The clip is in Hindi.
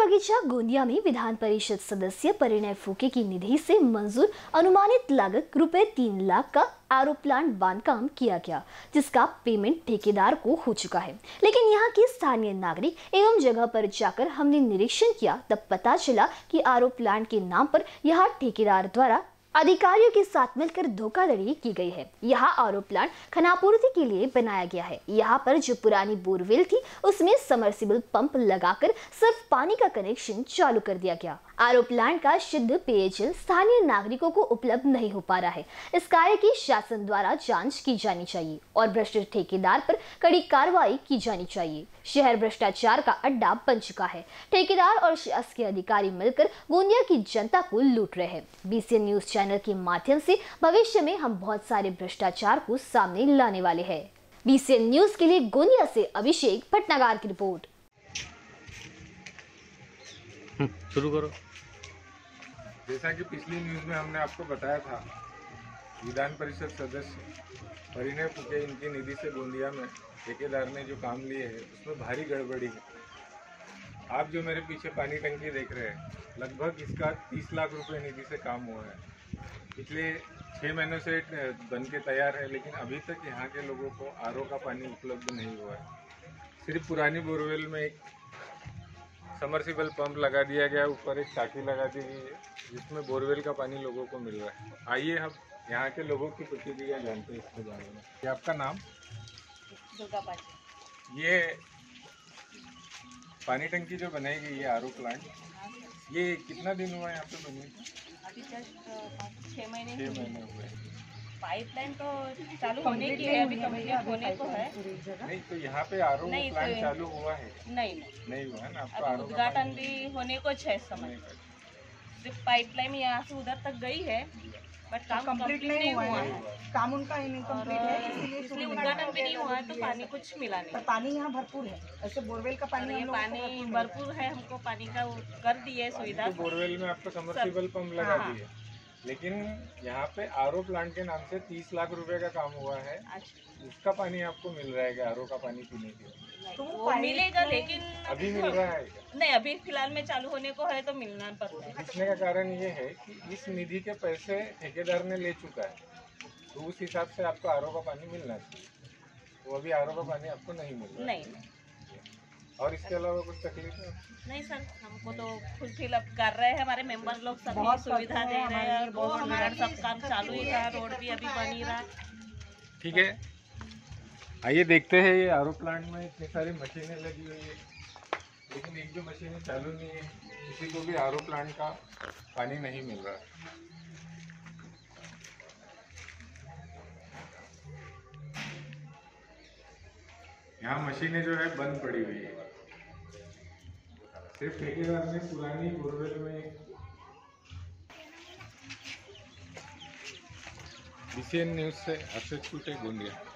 बगीचा गोंदिया में विधान परिषद सदस्य परिणय फुके की निधि से मंजूर अनुमानित लागत ₹3 लाख का आरओ प्लांट बांधकाम किया गया, जिसका पेमेंट ठेकेदार को हो चुका है। लेकिन यहाँ के स्थानीय नागरिक एवं जगह पर जाकर हमने निरीक्षण किया, तब पता चला कि आरओ प्लांट के नाम पर यहाँ ठेकेदार द्वारा अधिकारियों के साथ मिलकर धोखाधड़ी की गई है। यहाँ आरओ प्लांट खनापूर्ति के लिए बनाया गया है। यहाँ पर जो पुरानी बोरवेल थी उसमें समरसिबल पंप लगाकर सिर्फ पानी का कनेक्शन चालू कर दिया गया। आरओ प्लांट का शुद्ध पेयजल स्थानीय नागरिकों को उपलब्ध नहीं हो पा रहा है। इस कार्य की शासन द्वारा जांच की जानी चाहिए और भ्रष्ट ठेकेदार पर कड़ी कार्रवाई की जानी चाहिए। शहर भ्रष्टाचार का अड्डा बन चुका है। ठेकेदार और शासकीय अधिकारी मिलकर गोंदिया की जनता को लूट रहे हैं। बीसीएन न्यूज चैनल के माध्यम से भविष्य में हम बहुत सारे भ्रष्टाचार को सामने लाने वाले हैं। बीसीएन न्यूज के लिए गोंदिया से अभिषेक पटनागर की रिपोर्ट। शुरू करो। जैसा कि पिछली न्यूज में हमने आपको बताया था, विधान परिषद सदस्य परिणय फुके इनकी निधि से गोंदिया में ठेकेदार ने जो काम लिए है उसमें भारी गड़बड़ी है। आप जो मेरे पीछे पानी टंकी देख रहे हैं, लगभग इसका ₹30 लाख निधि से काम हुआ है। पिछले 6 महीनों से बन के तैयार है, लेकिन अभी तक यहाँ के लोगों को आरओ का पानी उपलब्ध नहीं हुआ है। सिर्फ पुरानी बोरवेल में एक समरसिबल पंप लगा दिया गया, ऊपर एक टाकी लगा दी गई है, जिसमें बोरवेल का पानी लोगों को मिल रहा है। आइए हम यहाँ के लोगों की प्रतिक्रिया जानते हैं इसके बारे में। ये आपका नाम? दुर्गा पाटिल। ये पानी टंकी जो बनाई गई है आरओ प्लांट, ये कितना दिन हुआ है यहाँ पे बनी? अभी जस्ट 6 महीने हुए। पाइपलाइन तो चालू होने की है, अभी कंप्लीट होने को है। नहीं तो यहाँ पे आरओ प्लांट चालू हुआ है? नहीं हुआ है ना। आपको उद्घाटन भी होने को 6 समय। सिर्फ पाइपलाइन यहाँ से उधर तक गई है, बट काम कंप्लीट नहीं हुआ है। काम उनका इनकम्प्लीट है, इसलिए उद्घाटन भी नहीं हुआ है, तो पानी कुछ मिला नहीं। पानी यहाँ भरपूर है, ऐसे बोरवेल का पानी भरपूर है। हमको पानी का कर दी है सुविधा। बोरवेल में आपको समरसिबल पंप लगा दी है, लेकिन यहाँ पे आरओ प्लांट के नाम से ₹30 लाख का काम हुआ है। उसका पानी आपको मिल रहा है आरओ का पानी पीने के लिए? तो वो मिलेगा, लेकिन अभी मिल रहा है नहीं। अभी फिलहाल में चालू होने को है तो मिलना पड़ता है। इसने का कारण ये है कि इस निधि के पैसे ठेकेदार ने ले चुका है, तो उस हिसाब से आपको आरओ का पानी मिलना चाहिए। तो अभी आरओ का पानी आपको नहीं मिल रहा। नहीं। और इसके अलावा कुछ तकलीफ है? नहीं सर, हमको तो फुलफिल अब कर रहे हैं। हमारे मेंबर लोग सब सुविधा दे रहे हैं और बहुत हमारा सब काम चालू ही रहा। रोड भी अभी बन ही रहा। ठीक है, आइए देखते हैं। ये आरओ प्लांट में इतनी सारी मशीनें लगी हुई है, लेकिन एक भी मशीनें चालू नहीं है। किसी को भी आरओ प्लांट का पानी नहीं मिल रहा है। यहाँ मशीनें जो है बंद पड़ी हुई है। सिर्फ ठेकेदार ने पुरानी बोरवेल में बीसीएन न्यूज से अभिषेक पटनागर, गोंदिया।